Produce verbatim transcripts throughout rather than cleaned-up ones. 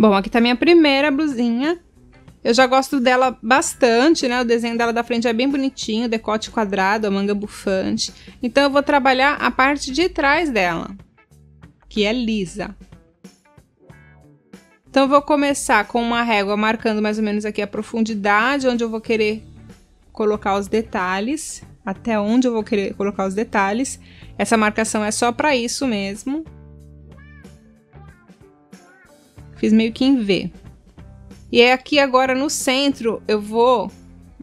Bom, aqui tá minha primeira blusinha. Eu já gosto dela bastante, né? O desenho dela da frente é bem bonitinho, decote quadrado, a manga bufante. Então eu vou trabalhar a parte de trás dela, que é lisa. Então eu vou começar com uma régua marcando mais ou menos aqui a profundidade, onde eu vou querer colocar os detalhes, até onde eu vou querer colocar os detalhes. Essa marcação é só para isso mesmo. Fiz meio que em V. E é aqui agora no centro, eu vou,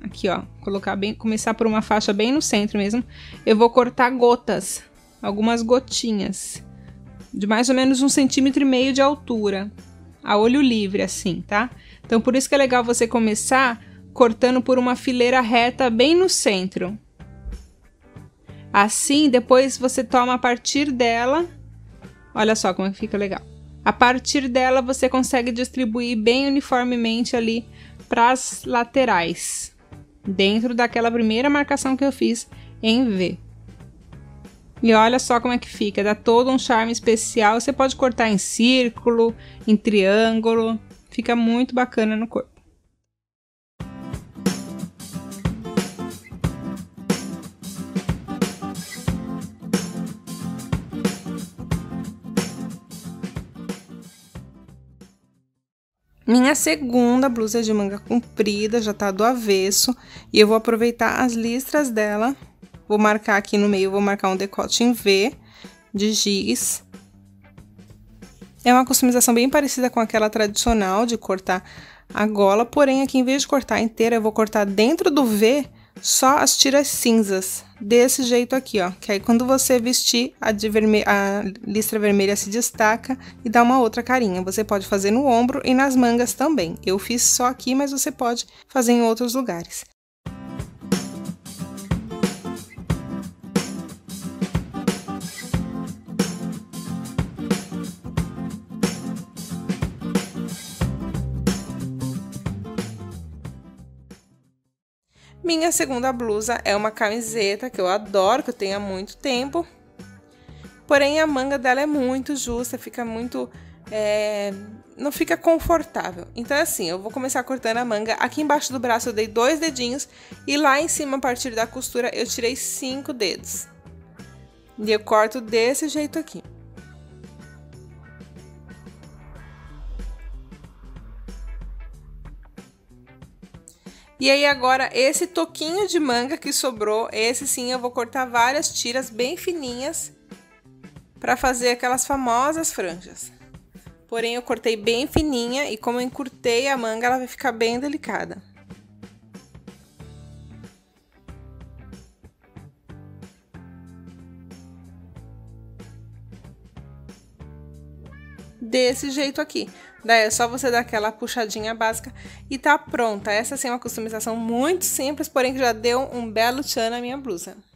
aqui ó, colocar bem, começar por uma faixa bem no centro mesmo. Eu vou cortar gotas, algumas gotinhas, de mais ou menos um centímetro e meio de altura, a olho livre assim, tá? Então por isso que é legal você começar cortando por uma fileira reta bem no centro. Assim, depois você toma a partir dela, olha só como fica legal. A partir dela você consegue distribuir bem uniformemente ali para as laterais, dentro daquela primeira marcação que eu fiz em V. E olha só como é que fica, dá todo um charme especial, você pode cortar em círculo, em triângulo, fica muito bacana no corpo. Minha segunda blusa de manga comprida, já tá do avesso, e eu vou aproveitar as listras dela, vou marcar aqui no meio, vou marcar um decote em V, de giz. É uma customização bem parecida com aquela tradicional de cortar a gola, porém aqui em vez de cortar inteira, eu vou cortar dentro do V só as tiras cinzas, desse jeito aqui, ó, que aí quando você vestir, a, de vermelha, a listra vermelha se destaca e dá uma outra carinha. Você pode fazer no ombro e nas mangas também. Eu fiz só aqui, mas você pode fazer em outros lugares. Minha segunda blusa é uma camiseta que eu adoro, que eu tenho há muito tempo. Porém, a manga dela é muito justa, fica muito... É, não fica confortável. Então, assim, eu vou começar cortando a manga. Aqui embaixo do braço eu dei dois dedinhos. E lá em cima, a partir da costura, eu tirei cinco dedos. E eu corto desse jeito aqui. E aí agora esse toquinho de manga que sobrou, esse sim eu vou cortar várias tiras bem fininhas para fazer aquelas famosas franjas. Porém eu cortei bem fininha e como eu encurtei a manga ela vai ficar bem delicada. Desse jeito aqui. Daí é só você dar aquela puxadinha básica e tá pronta. Essa sim é uma customização muito simples, porém que já deu um belo tchan na minha blusa.